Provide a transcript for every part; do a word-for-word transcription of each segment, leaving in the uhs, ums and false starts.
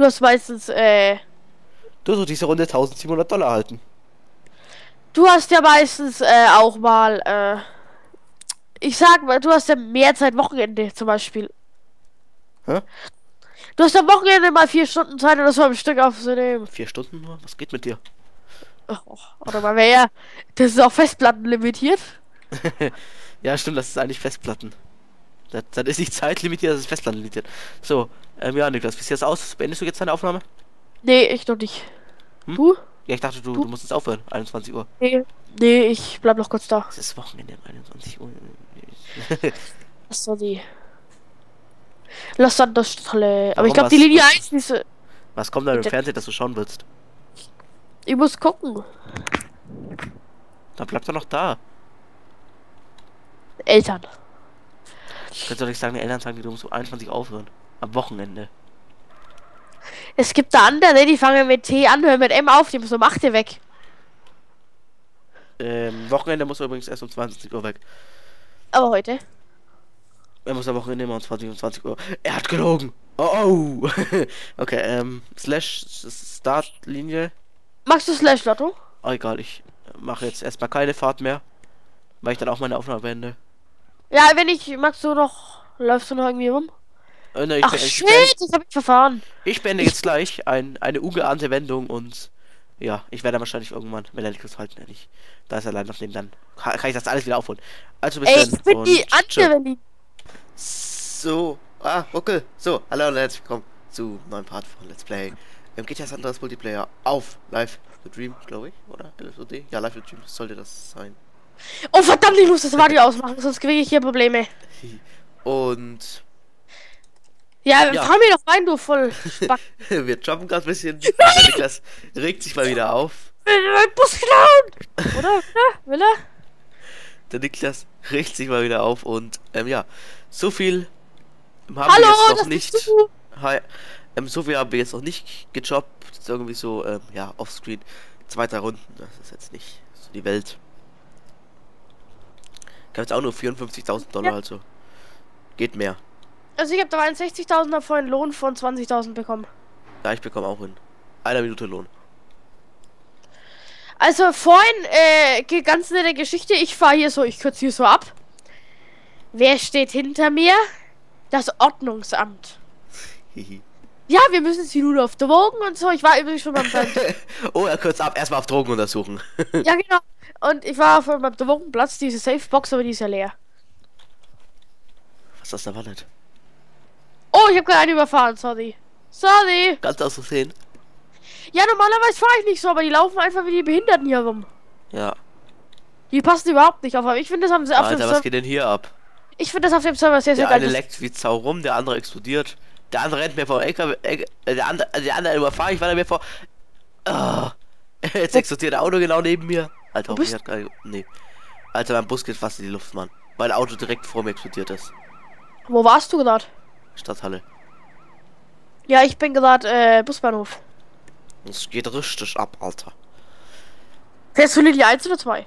Du hast meistens, äh... Du hast diese Runde tausendsiebenhundert Dollar erhalten. Du hast ja meistens, äh, auch mal, äh... Ich sag mal, du hast ja mehr Zeit Wochenende, zum Beispiel. Hä? Du hast am Wochenende mal vier Stunden Zeit, um das mal ein Stück aufzunehmen. Vier Stunden nur? Was geht mit dir? Oh, oder mal mehr. Das ist auch Festplatten limitiert. Ja, stimmt, das ist eigentlich Festplatten. Das, das ist nicht Zeit limitiert, das ist Festplatten limitiert. So, ähm, ja, Niklas, wie sieht das aus? Beendest du jetzt deine Aufnahme? Nee, ich noch nicht. Hm? Du? Ja, ich dachte, du, du? du musst jetzt aufhören, einundzwanzig Uhr. Nee, nee, ich bleib noch kurz da. Es ist Wochenende, einundzwanzig Uhr. Das war die. Lass dann das Strahle. Aber ich glaube, die Linie was, eins ist. Was kommt da im Fernsehen, dass du schauen willst? Ich muss gucken. Dann bleibt er noch da. Eltern. Kannst du nicht sagen, die Eltern sagen, die du musst um einundzwanzig aufhören. Am Wochenende. Es gibt da andere, die fangen mit T an, hören mit M auf, die müssen um acht Uhr weg. Ähm, Wochenende muss er übrigens erst um zwanzig Uhr weg. Aber heute? Er muss am Wochenende immer um zwanzig Uhr. Er hat gelogen. Oh, oh. Okay, ähm, Slash Startlinie. Machst du Slash Lotto? Oh, egal, ich mache jetzt erstmal keine Fahrt mehr, weil ich dann auch meine Aufnahme beende. Ja, wenn ich, magst du noch, läufst du noch irgendwie rum? Äh, ne, ich Ach, shit, das hab ich verfahren. Ich beende jetzt gleich ein, eine ungeahnte Wendung und ja, ich werde wahrscheinlich irgendwann, wenn er nicht kurz halten, ehrlich. Da ist er leider noch neben, dann kann ich das alles wieder aufholen. Also bis Ey, dann. Ich bin die andere. So, ah, okay. So, hallo und herzlich willkommen zu neuen Part von Let's Play. Ähm, geht ja San Andreas Multiplayer auf Live the Dream, glaube ich, oder? L S O D? Ja, Live the Dream sollte das sein. Oh verdammt, ich muss das Radio ausmachen, sonst kriege ich hier Probleme. Und... Ja, ja. Fahr mir doch rein, du voll Spack. Wir jumpen gerade ein bisschen. Niklas regt sich mal wieder auf. Mein Bus klauen! Oder? Will er? Der Niklas regt sich mal wieder auf und, ähm, ja. So viel haben Hallo, wir jetzt noch nicht. Hi. Ähm, so viel haben wir jetzt noch nicht gejobbt. Jetzt irgendwie so, ähm, ja, offscreen. Zwei, drei Runden. Das ist jetzt nicht so die Welt. Ich habe jetzt auch nur vierundfünfzigtausend Dollar, ja. Also geht mehr. Also ich habe da einundsechzigtausender vorhin Lohn von zwanzigtausend bekommen. Ja, ich bekomme auch in einer Minute Lohn. Also vorhin, äh, ganz nette Geschichte. Ich fahre hier so, ich kürze hier so ab. Wer steht hinter mir? Das Ordnungsamt. Ja, wir müssen jetzt wieder auf Drogen und so. Ich war übrigens schon beim... Oh, er kürzt ab. Erstmal auf Drogen untersuchen. Ja, genau. Und ich war auf meinem Drogenplatz, diese Safebox, aber die ist ja leer. Was ist das da nicht? Oh, ich habe gerade einen überfahren, sorry. Sorry. Kannst du das so sehen? Ja, normalerweise fahre ich nicht so, aber die laufen einfach wie die Behinderten hier rum. Ja. Die passen überhaupt nicht auf, aber ich finde, das haben sie auf Alter, dem Server... was geht denn hier ab? Ich finde das auf dem Server sehr, sehr geil. Der eine leckt wie Zau rum, der andere explodiert. Der andere rennt mir vor L K W, äh, der andere, der andere überfahre ich, weil er mir vor... Oh. Jetzt explodiert ein Auto genau neben mir. Alter, ich hat gar nicht... Nee. Alter, mein Bus geht fast in die Luft, Mann. Mein Auto direkt vor mir explodiert ist. Wo warst du gerade? Stadthalle. Ja, ich bin gerade, äh, Busbahnhof. Es geht richtig ab, Alter. Fährst du Linie eins oder zwei?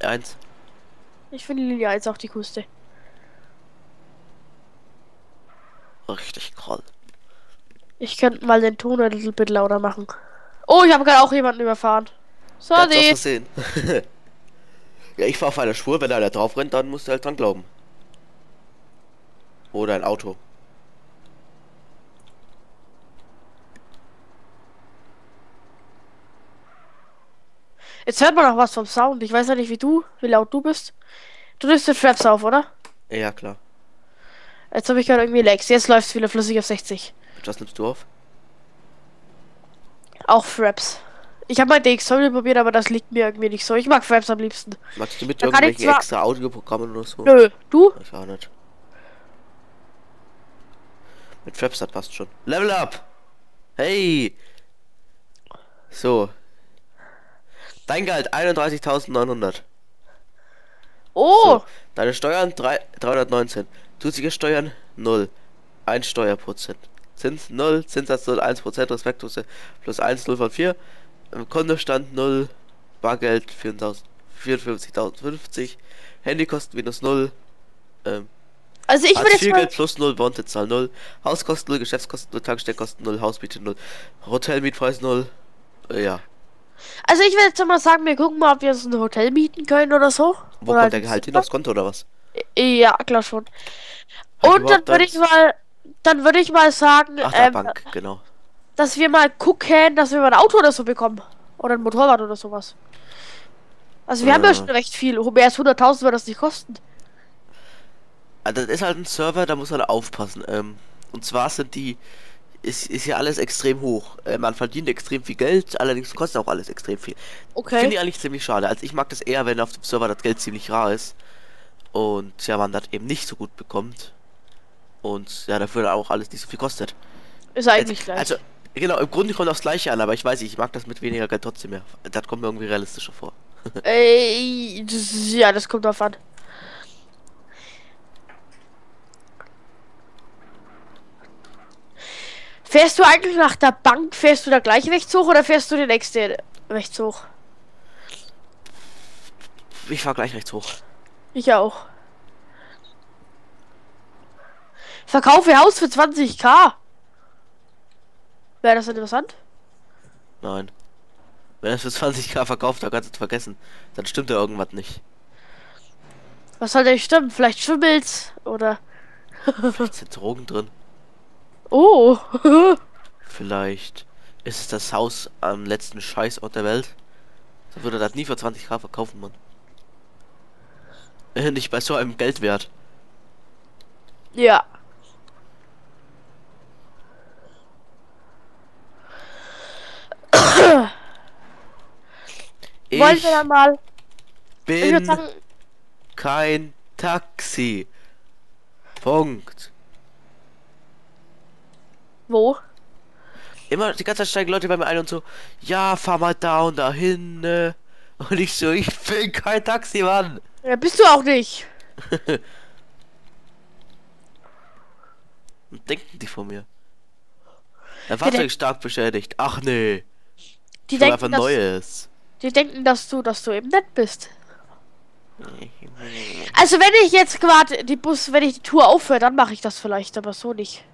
eins. Ich finde Linie eins auch die coolste. Richtig cool. Ich könnte mal den Ton ein bisschen bit lauter machen. Oh, ich habe gerade auch jemanden überfahren. Sorry. Ja, ich fahre auf einer Spur, wenn er da drauf rennt, dann musst du halt dran glauben. Oder ein Auto. Jetzt hört man noch was vom Sound. Ich weiß ja nicht, wie du, wie laut du bist. Du nimmst den Traps auf, oder? Ja, klar. Jetzt habe ich gerade irgendwie Lags. Jetzt läuft es wieder flüssig auf sechzig. Was nimmst du auf? Auch Fraps. Ich habe mal D X O probiert, aber das liegt mir irgendwie nicht so. Ich mag Fraps am liebsten. Magst du mit irgendwelchen zwar... extra Audioprogrammen oder so? Nö, du? Ich auch nicht. Mit Fraps, das passt schon. Level up! Hey! So. Dein Gehalt einunddreißigtausendneunhundert. Oh! So. Deine Steuern dreihundertneunzehn. Zusätzliche Steuern null. ein Steuerprozent. Zins null. Zinssatz null. ein Prozent. Respektlose plus eins. null von vier. Kontostand null. Bargeld vierundfünfzigtausendfünfzig. Handykosten minus null. Ähm, Also ich würde jetzt viel mal Geld plus null, Bontezahl null, Hauskosten null, Geschäftskosten null, Tankstellkosten null, Hausmiete null, Hotelmietpreis null. Ja. Also ich würde jetzt mal sagen, wir gucken mal, ob wir uns ein Hotel mieten können oder so. Wo oder kommt der Gehalt hin, aufs Konto oder was? Ja, klar schon. Hat Und dann würde ich mal, dann würde ich mal sagen, Ach, ähm, Bank, genau. dass wir mal gucken, dass wir mal ein Auto oder so bekommen. Oder ein Motorrad oder sowas. Also wir äh. haben ja schon recht viel. Mehr als hunderttausend wird das nicht kosten. Also das ist halt ein Server, da muss man aufpassen. Ähm, und zwar sind die, ist, ist ja alles extrem hoch. Äh, man verdient extrem viel Geld, allerdings kostet auch alles extrem viel. Okay. Finde ich eigentlich ziemlich schade. Also ich mag das eher, wenn auf dem Server das Geld ziemlich rar ist. Und ja, man das eben nicht so gut bekommt. Und ja, dafür auch alles nicht so viel kostet. Ist eigentlich gleich. Also, genau, im Grunde kommt das Gleiche an, aber ich weiß nicht, ich mag das mit weniger Geld trotzdem mehr. Das kommt mir irgendwie realistischer vor. Ey, das, ja, das kommt drauf an. Fährst du eigentlich nach der Bank, fährst du da gleich rechts hoch oder fährst du den nächsten rechts hoch? Ich fahr gleich rechts hoch. Ich auch. Verkaufe Haus für zwanzigtausend. Wäre das interessant? Nein. Wenn er es für zwanzigtausend verkauft, dann kannst du es vergessen. Dann stimmt da irgendwas nicht. Was soll denn stimmen? Vielleicht schimmelt's oder... Vielleicht sind Drogen drin. Oh. Vielleicht ist es das Haus am letzten Scheißort der Welt. Dann würde das nie für zwanzigtausend verkaufen, Mann. Nicht bei so einem Geldwert. Ja. Ich Wollen wir dann mal? Bin ich sagen, kein Taxi. Punkt. Wo? Immer die ganze Zeit steigen Leute bei mir ein und so, ja, fahr mal da und dahin. Ne? Und ich so, ich bin kein Taxi, Mann. Ja, bist du auch nicht. Und denken die von mir. Der Fahrzeug ist stark beschädigt. Ach nee. Die denken einfach Neues. Die denken, dass du, dass du eben nett bist. Also wenn ich jetzt gerade die Bus, wenn ich die Tour aufhöre, dann mache ich das vielleicht, aber so nicht.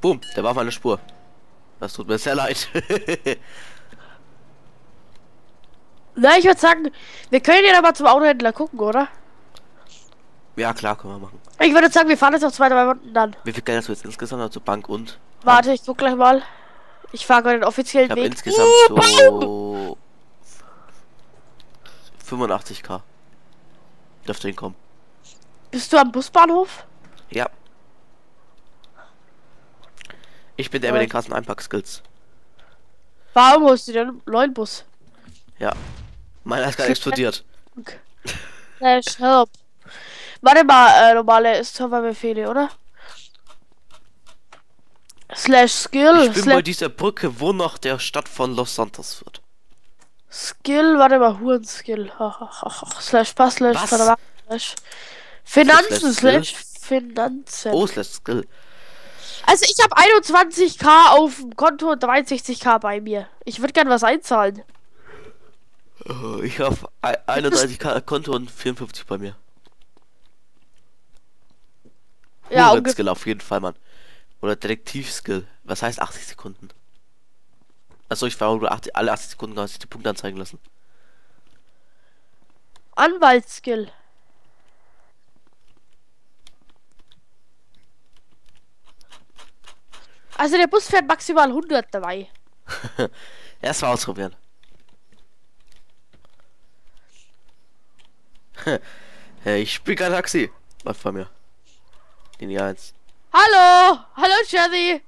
Boom, der war meine Spur. Das tut mir sehr leid. Na, ich würde sagen, wir können ja mal zum Autohändler gucken, oder? Ja, klar, können wir machen. Ich würde sagen, wir fahren jetzt noch zwei, drei Runden dann. Wie viel Geld hast du jetzt insgesamt zur Bank und? Warte, ich guck gleich mal. Ich fahre gerade den offiziellen ich Weg. Insgesamt so fünfundachtzigtausend. Dürfte hinkommen. Bist du am Busbahnhof? Ja. Ich bin der mit den krassen Einpack-Skills. Warum holst du dir einen neuen Bus? Ja. Meiner ist gerade explodiert. Äh, stopp. Warte mal, äh, normale Serverbefehle, oder? Slash Skill. Ich bin bei dieser Brücke, wo nach der Stadt von Los Santos wird. Skill, warte mal, Huren-Skill. Slash Pass, Slash, slash. Finanzen, slash, slash Finanzen. Oh, Slash Skill. Also ich habe einundzwanzigtausend auf dem Konto und dreiundsechzigtausend bei mir. Ich würde gern was einzahlen. Oh, ich habe einunddreißigtausend Konto und vierundfünfzig bei mir. Ja, Huren Skill auf jeden Fall, Mann. Oder Detektiv-Skill. Was heißt achtzig Sekunden? Achso, ich fahre alle achtzig Sekunden, kann ich die Punkte anzeigen lassen. Anwalt-Skill. Also der Bus fährt maximal hundert dabei. Erstmal ausprobieren. Hey, ich bin kein Taxi. Läuft bei mir. Linie eins. Hallo! Hallo, Jerry!